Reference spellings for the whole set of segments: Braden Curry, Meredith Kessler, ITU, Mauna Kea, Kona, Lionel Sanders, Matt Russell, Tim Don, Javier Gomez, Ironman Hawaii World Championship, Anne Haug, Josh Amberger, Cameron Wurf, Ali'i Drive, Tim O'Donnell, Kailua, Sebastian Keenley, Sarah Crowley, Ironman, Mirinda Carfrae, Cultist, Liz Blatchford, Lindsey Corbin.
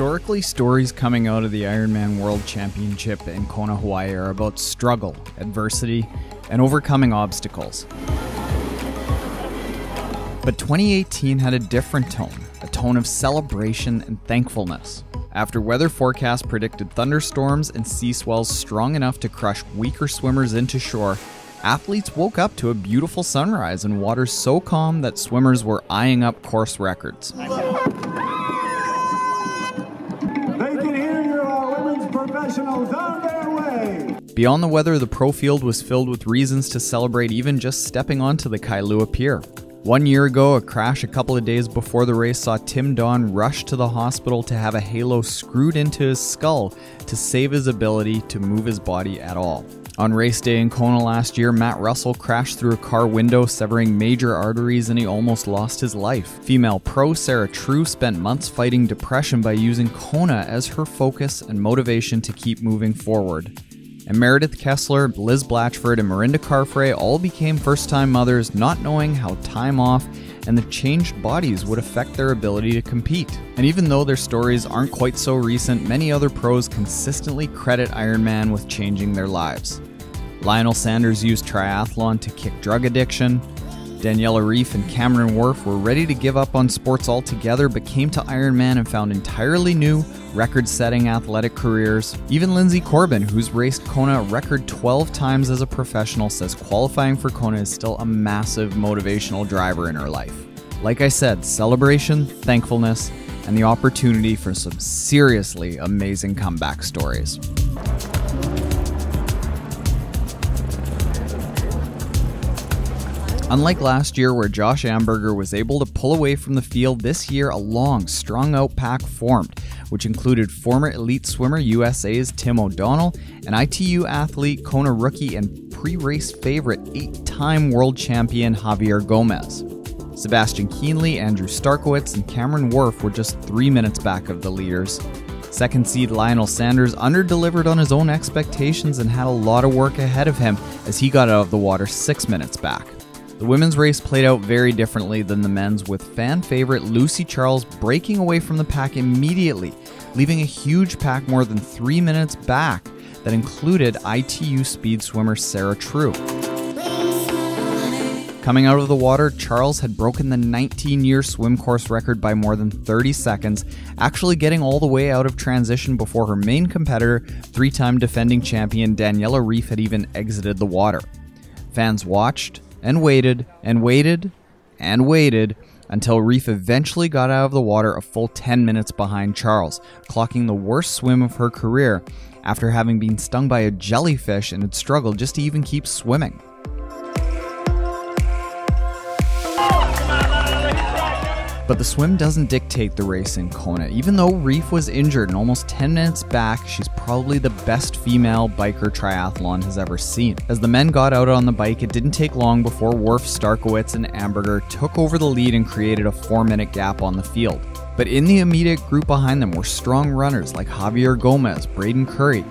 Historically, stories coming out of the Ironman World Championship in Kona, Hawaii are about struggle, adversity, and overcoming obstacles. But 2018 had a different tone, a tone of celebration and thankfulness. After weather forecasts predicted thunderstorms and sea swells strong enough to crush weaker swimmers into shore, athletes woke up to a beautiful sunrise and water so calm that swimmers were eyeing up course records. They can hear your women's professionals on their way. Beyond the weather, the pro field was filled with reasons to celebrate even just stepping onto the Kailua Pier. 1 year ago, a crash a couple of days before the race saw Tim Don rush to the hospital to have a halo screwed into his skull to save his ability to move his body at all. On race day in Kona last year, Matt Russell crashed through a car window, severing major arteries, and he almost lost his life. Female pro Sarah True spent months fighting depression by using Kona as her focus and motivation to keep moving forward. And Meredith Kessler, Liz Blatchford, and Mirinda Carfrae all became first-time mothers, not knowing how time off and the changed bodies would affect their ability to compete. And even though their stories aren't quite so recent, many other pros consistently credit Ironman with changing their lives. Lionel Sanders used triathlon to kick drug addiction. Daniela Ryf and Cameron Wurf were ready to give up on sports altogether but came to Ironman and found entirely new, record-setting athletic careers. Even Lindsey Corbin, who's raced Kona a record 12 times as a professional, says qualifying for Kona is still a massive motivational driver in her life. Like I said, celebration, thankfulness, and the opportunity for some seriously amazing comeback stories. Unlike last year, where Josh Amberger was able to pull away from the field, this year a long, strung-out pack formed, which included former elite swimmer USA's Tim O'Donnell, an ITU athlete, Kona rookie, and pre-race favorite 8-time world champion Javier Gomez. Sebastian Keenley, Andrew Starkowitz, and Cameron Wurf were just 3 minutes back of the leaders. Second seed Lionel Sanders underdelivered on his own expectations and had a lot of work ahead of him as he got out of the water 6 minutes back. The women's race played out very differently than the men's, with fan favorite Lucy Charles breaking away from the pack immediately, leaving a huge pack more than 3 minutes back that included ITU speed swimmer Sarah True. Coming out of the water, Charles had broken the 19-year swim course record by more than 30 seconds, actually getting all the way out of transition before her main competitor, three-time defending champion Daniela Ryf, had even exited the water. Fans watched and waited, and waited, and waited, until Ryf eventually got out of the water a full 10 minutes behind Charles, clocking the worst swim of her career after having been stung by a jellyfish and had struggled just to even keep swimming. But the swim doesn't dictate the race in Kona. Even though Ryf was injured and almost 10 minutes back, she's probably the best female biker triathlon has ever seen. As the men got out on the bike, it didn't take long before Wurf, Starkowitz, and Amberger took over the lead and created a 4-minute gap on the field. But in the immediate group behind them were strong runners like Javier Gomez, Braden Curry,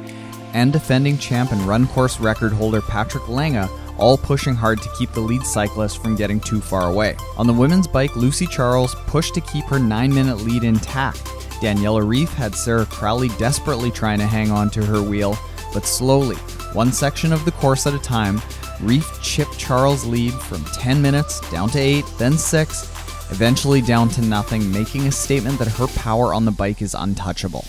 and defending champ and run course record holder Patrick Lange, all pushing hard to keep the lead cyclist from getting too far away. On the women's bike, Lucy Charles pushed to keep her 9-minute lead intact. Daniela Ryf had Sarah Crowley desperately trying to hang on to her wheel, but slowly, one section of the course at a time, Ryf chipped Charles' lead from 10 minutes down to 8, then 6, eventually down to nothing, making a statement that her power on the bike is untouchable.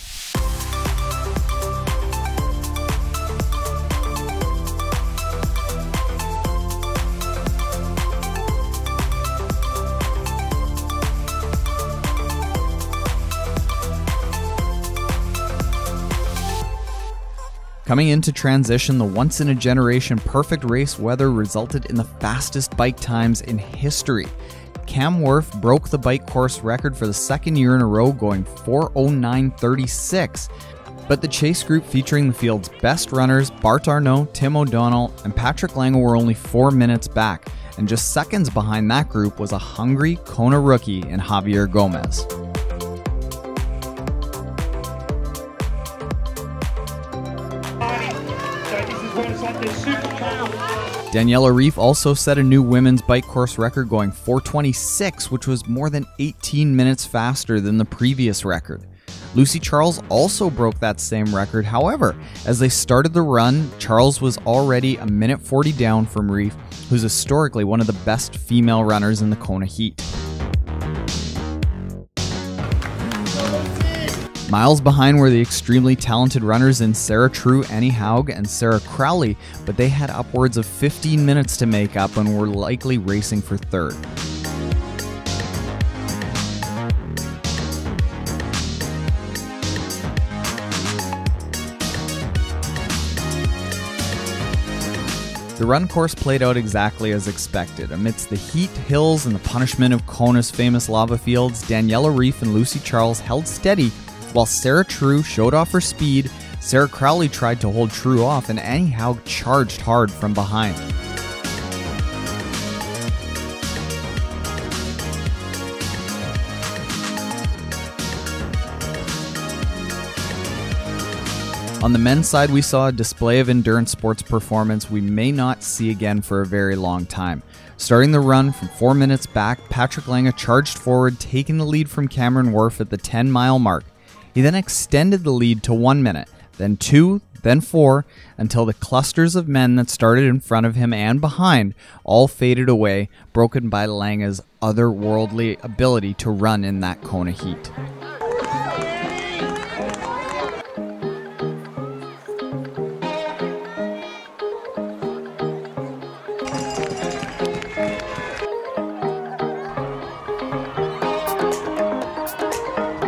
Coming into transition, the once-in-a-generation perfect race weather resulted in the fastest bike times in history. Cam Wurf broke the bike course record for the second year in a row, going 4:09.36. But the chase group featuring the field's best runners, Bart Aernouts, Tim O'Donnell, and Patrick Lange, were only 4 minutes back, and just seconds behind that group was a hungry Kona rookie in Javier Gomez. Daniela Ryf also set a new women's bike course record, going 4:26, which was more than 18 minutes faster than the previous record. Lucy Charles also broke that same record. However, as they started the run, Charles was already a minute 40 down from Ryf, who's historically one of the best female runners in the Kona heat. Miles behind were the extremely talented runners in Sarah True, Anne Haug, and Sarah Crowley, but they had upwards of 15 minutes to make up and were likely racing for third. The run course played out exactly as expected. Amidst the heat, hills, and the punishment of Kona's famous lava fields, Daniela Ryf and Lucy Charles held steady while Sarah True showed off her speed, Sarah Crowley tried to hold True off, and Anne Haug charged hard from behind. On the men's side, we saw a display of endurance sports performance we may not see again for a very long time. Starting the run from 4 minutes back, Patrick Lange charged forward, taking the lead from Cameron Wurf at the 10-mile mark. He then extended the lead to 1 minute, then 2, then 4, until the clusters of men that started in front of him and behind all faded away, broken by Lange's otherworldly ability to run in that Kona heat.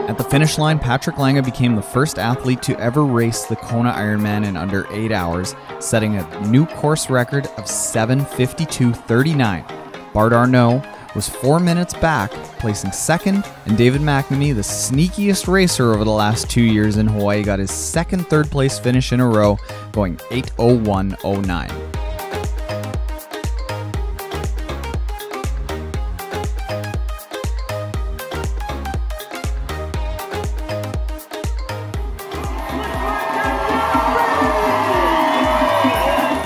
At the finish line, Patrick Lange became the first athlete to ever race the Kona Ironman in under 8 hours, setting a new course record of 7:52.39. Bart Aernouts was 4 minutes back, placing second, and David McNamee, the sneakiest racer over the last 2 years in Hawaii, got his second third-place finish in a row, going 8:01.09.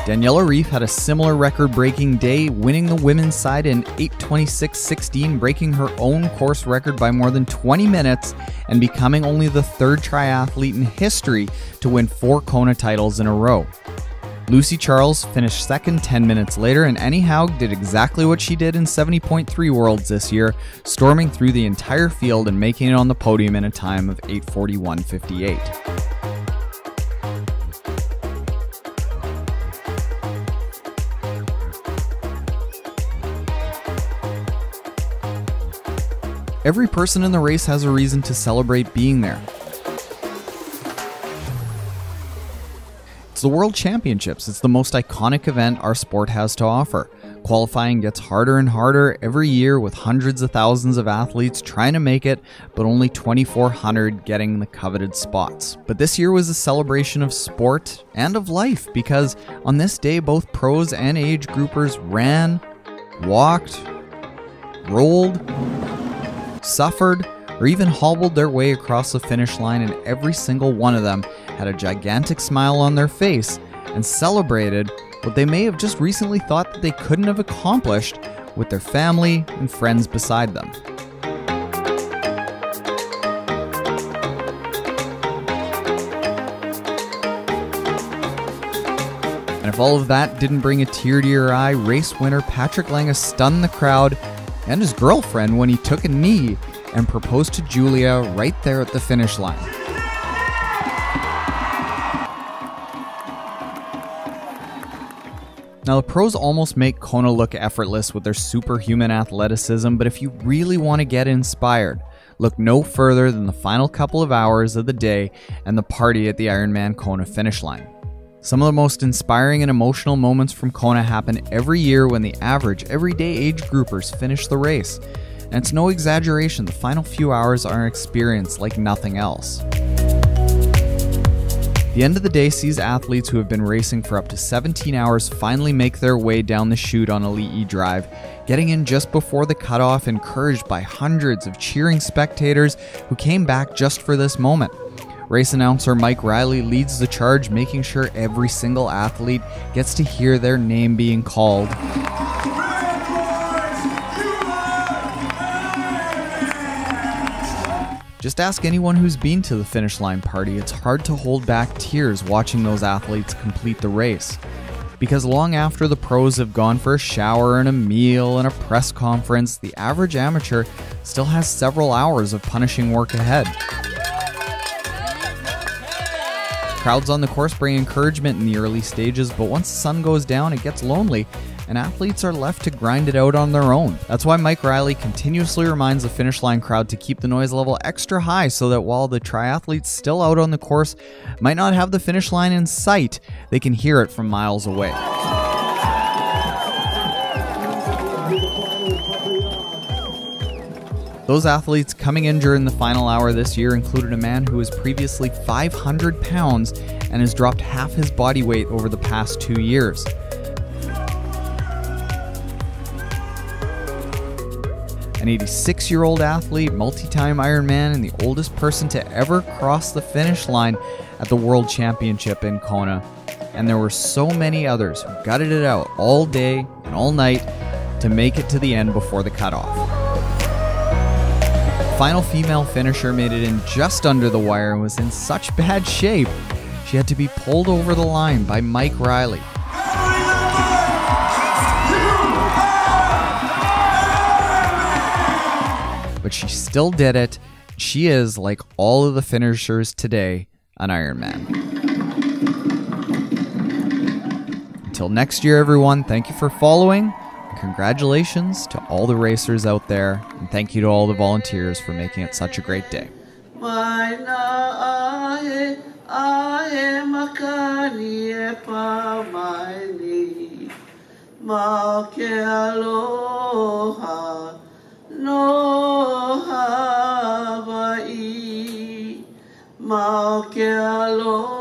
Daniela Ryf had a similar record-breaking day, winning the women's side in 8:26.16, breaking her own course record by more than 20 minutes and becoming only the third triathlete in history to win 4 Kona titles in a row. Lucy Charles finished second 10 minutes later, and Anne Haug did exactly what she did in 70.3 Worlds this year, storming through the entire field and making it on the podium in a time of 8:41.58. Every person in the race has a reason to celebrate being there. It's the World Championships. It's the most iconic event our sport has to offer. Qualifying gets harder and harder every year, with hundreds of thousands of athletes trying to make it, but only 2,400 getting the coveted spots. But this year was a celebration of sport and of life, because on this day, both pros and age groupers ran, walked, rolled, suffered, or even hobbled their way across the finish line, and every single one of them had a gigantic smile on their face and celebrated what they may have just recently thought that they couldn't have accomplished with their family and friends beside them. And if all of that didn't bring a tear to your eye, race winner Patrick Lange stunned the crowd and his girlfriend when he took a knee and proposed to Julia right there at the finish line. Now, the pros almost make Kona look effortless with their superhuman athleticism, but if you really want to get inspired, look no further than the final couple of hours of the day and the party at the Ironman Kona finish line. Some of the most inspiring and emotional moments from Kona happen every year when the average, everyday age groupers finish the race. And it's no exaggeration, the final few hours are an experience like nothing else. The end of the day sees athletes who have been racing for up to 17 hours finally make their way down the chute on Ali'i Drive, getting in just before the cutoff, encouraged by hundreds of cheering spectators who came back just for this moment. Race announcer Mike Reilly leads the charge, making sure every single athlete gets to hear their name being called. Just ask anyone who's been to the finish line party, it's hard to hold back tears watching those athletes complete the race. Because long after the pros have gone for a shower and a meal and a press conference, the average amateur still has several hours of punishing work ahead. Crowds on the course bring encouragement in the early stages, but once the sun goes down, it gets lonely, and athletes are left to grind it out on their own. That's why Mike Reilly continuously reminds the finish line crowd to keep the noise level extra high so that while the triathletes still out on the course might not have the finish line in sight, they can hear it from miles away. Those athletes coming in during the final hour this year included a man who was previously 500 pounds and has dropped half his body weight over the past 2 years. An 86-year-old athlete, multi-time Ironman, and the oldest person to ever cross the finish line at the World Championship in Kona. And there were so many others who gutted it out all day and all night to make it to the end before the cutoff. The final female finisher made it in just under the wire and was in such bad shape, she had to be pulled over the line by Mike Reilly. But she still did it. She is, like all of the finishers today, an Ironman. Until next year, everyone, thank you for following. Congratulations to all the racers out there, and thank you to all the volunteers for making it such a great day. No Hawaii, Mauna Kea.